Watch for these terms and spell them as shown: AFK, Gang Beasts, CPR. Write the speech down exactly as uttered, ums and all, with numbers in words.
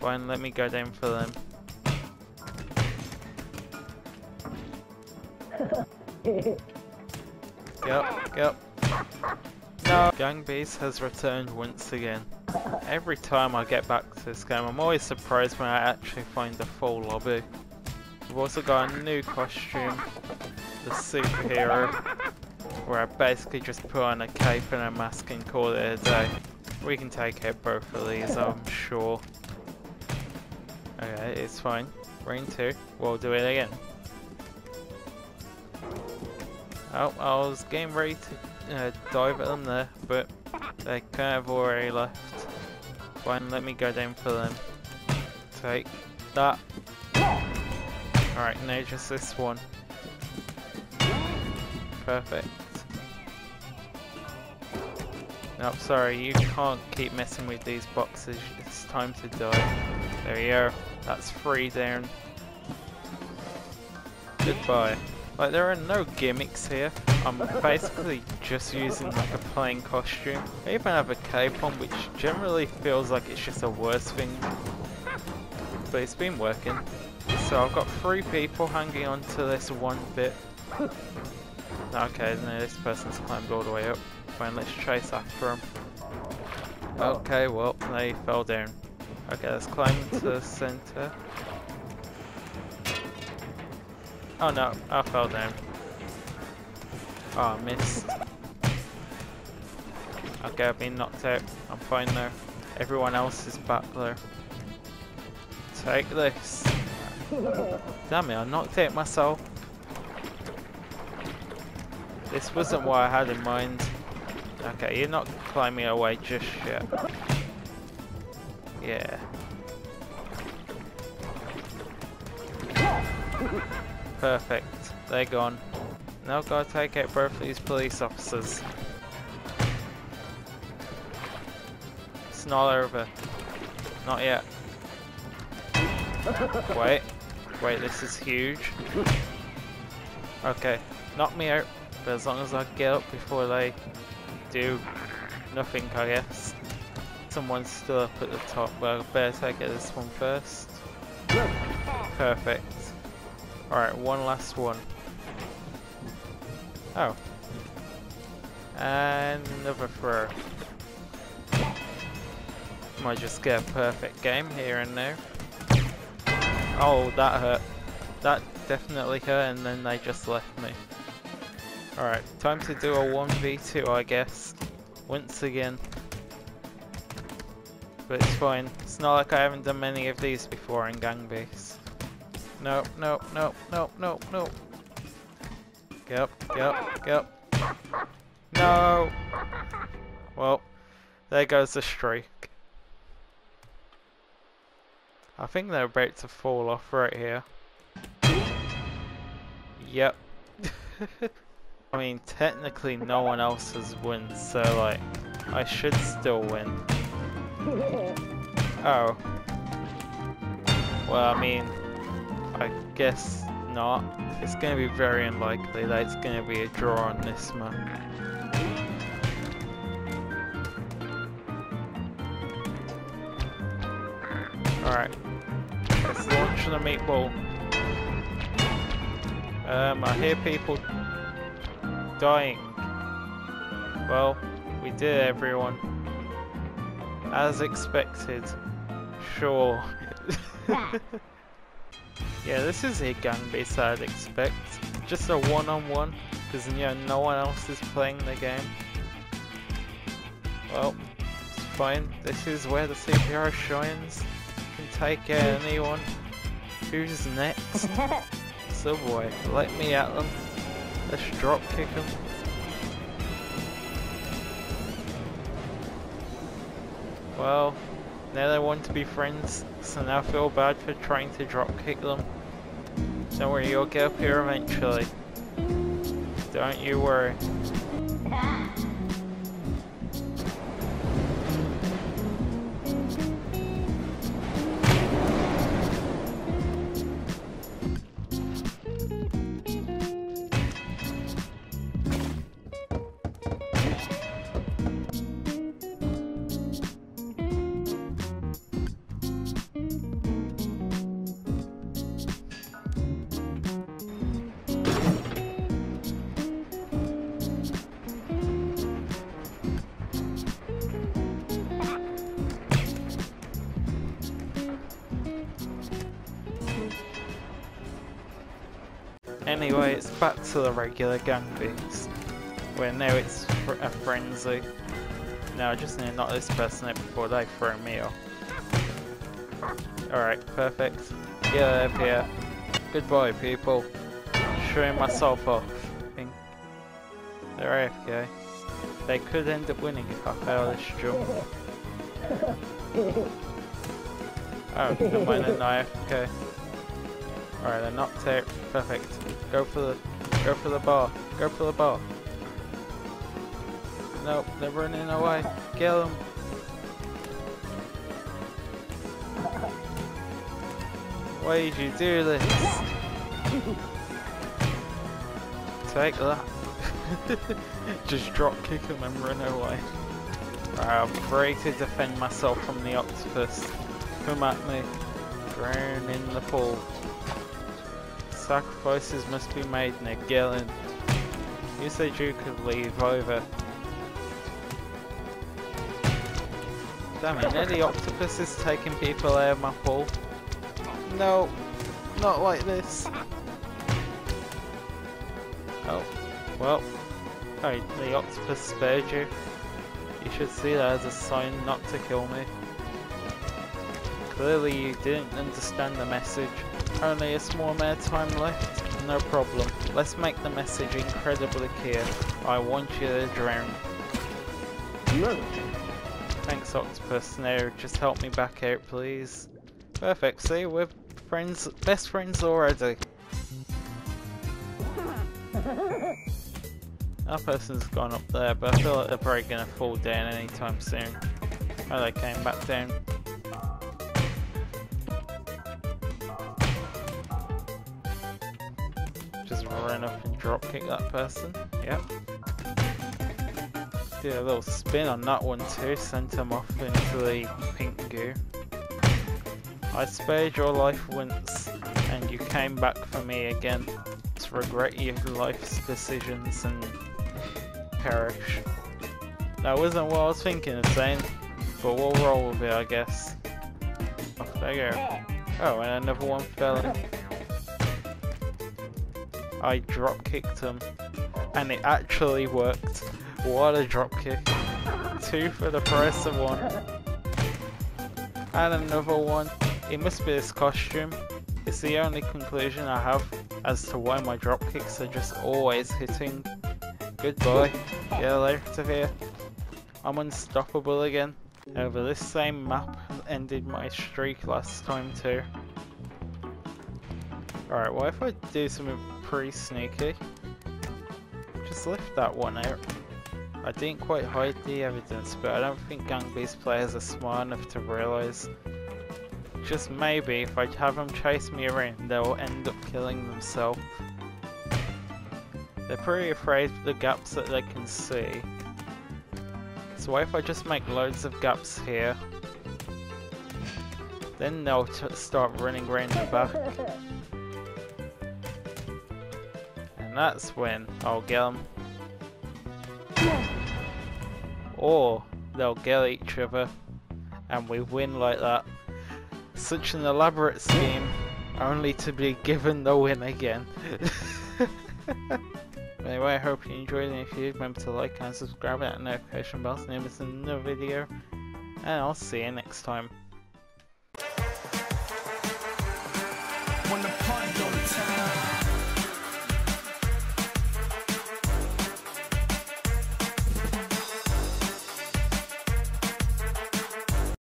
Fine, let me go down for them. Yep, yep. No, Gang Beasts has returned once again. Every time I get back to this game, I'm always surprised when I actually find a full lobby. We've also got a new costume, the superhero, where I basically just put on a cape and a mask and call it a day. We can take out both of these, I'm sure. Okay, it's fine. Round two, we'll do it again. Oh, I was getting ready to uh, dive at them there, but they kind of already left. Fine, let me go down for them. Take that. Alright, now just this one. Perfect. Nope, sorry, you can't keep messing with these boxes. It's time to die. There we go. That's three down. Goodbye. Like, there are no gimmicks here. I'm basically just using like a plain costume. I even have a cape on, which generally feels like it's just a worse thing. But it's been working. So I've got three people hanging on to this one bit. Okay, now this person's climbed all the way up. Fine, let's chase after him. Okay, well, they fell down. Okay, let's climb to the center. Oh no, I fell down. Oh, I missed. Okay, I've been knocked out. I'm fine though. Everyone else is back there. Take this. Damn it, I knocked out myself. This wasn't what I had in mind. Okay, you're not climbing away just yet. Yeah. Perfect. They're gone. Now I've got to take out both of these police officers. It's not over. Not yet. Wait. Wait, this is huge. Okay. Knock me out. But as long as I get up before they do nothing, I guess. Someone's still up at the top. Well, I better take out this one first. Perfect. Alright, one last one. Oh. And another throw. Might just get a perfect game here and now. Oh, that hurt. That definitely hurt, and then they just left me. Alright, time to do a one v two, I guess. Once again. But it's fine. It's not like I haven't done many of these before in Gang Beasts. Nope, nope, nope, nope, nope, nope. Get up, get up, get up. No! Well, there goes the streak. I think they're about to fall off right here. Yep. I mean, technically no one else has won, so like, I should still win. Oh. Well, I mean, I guess not. It's going to be very unlikely that it's going to be a draw on this map. Alright. Let's launch the meatball. Um, I hear people dying. Well, we did it, everyone. As expected. Sure. Yeah, this is a Gang Beasts I'd expect. Just a one-on-one, because you know no one else is playing the game. Well, it's fine. This is where the C P R shines. You can take care of anyone. Who's next? Subway, let me at them. Let's drop kick them. Well. Now they want to be friends, so now I feel bad for trying to dropkick them. Don't worry, you'll get up here eventually. Don't you worry. anyway, it's back to the regular Gang Beasts, where now it's fr a frenzy. Now I just need to knock this person out before they throw me off. Alright, perfect. Get out of here. Goodbye, people. Showing myself off. I think they're A F K. They could end up winning if I fail this jungle. Oh, they're winning A F K. Alright, they're knocked out. Perfect. Go for the go for the bar. Go for the bar. Nope, they're running away. Kill them. Why did you do this? Take that. Just drop kick him and run away. Right, I'm free to defend myself from the octopus. Come at me. Drown in the pool. Sacrifices must be made now, Gellin. You said you could leave over. Damn it, now the octopus is taking people out of my pool. No, not like this. Oh, well. Hey, the octopus spared you. You should see that as a sign not to kill me. Clearly you didn't understand the message. Only a small amount of time left. No problem. Let's make the message incredibly clear. I want you to drown. No. Thanks, octopus. Now just help me back out, please. Perfect, see, we're friends, best friends already. That person's gone up there, but I feel like they're probably gonna fall down anytime soon. Oh, they came back down. Just run up and drop kick that person, yep. Did a little spin on that one too, sent him off into the pink goo. I spared your life once, and you came back for me again to regret your life's decisions and perish. That wasn't what I was thinking of saying, but we'll roll with it, I guess. Off they go. Oh, and another one fell in. I drop kicked him, and it actually worked. What a drop kick! Two for the price of one, and another one. It must be this costume. It's the only conclusion I have as to why my dropkicks are just always hitting. Goodbye. Get out of here. I'm unstoppable again. Over this same map ended my streak last time too. Alright, what if I do something pretty sneaky? Just lift that one out. I didn't quite hide the evidence, but I don't think Gang Beasts players are smart enough to realise. Just maybe, if I have them chase me around, they'll end up killing themselves. They're pretty afraid of the gaps that they can see. So what if I just make loads of gaps here? Then they'll t start running around the back. And that's when I'll get them. Or they'll get each other. And we win like that. Such an elaborate scheme, only to be given the win again. Anyway, I hope you enjoyed it. If you did, remember to like and subscribe and hit the notification bell so you never miss another video. And I'll see you next time.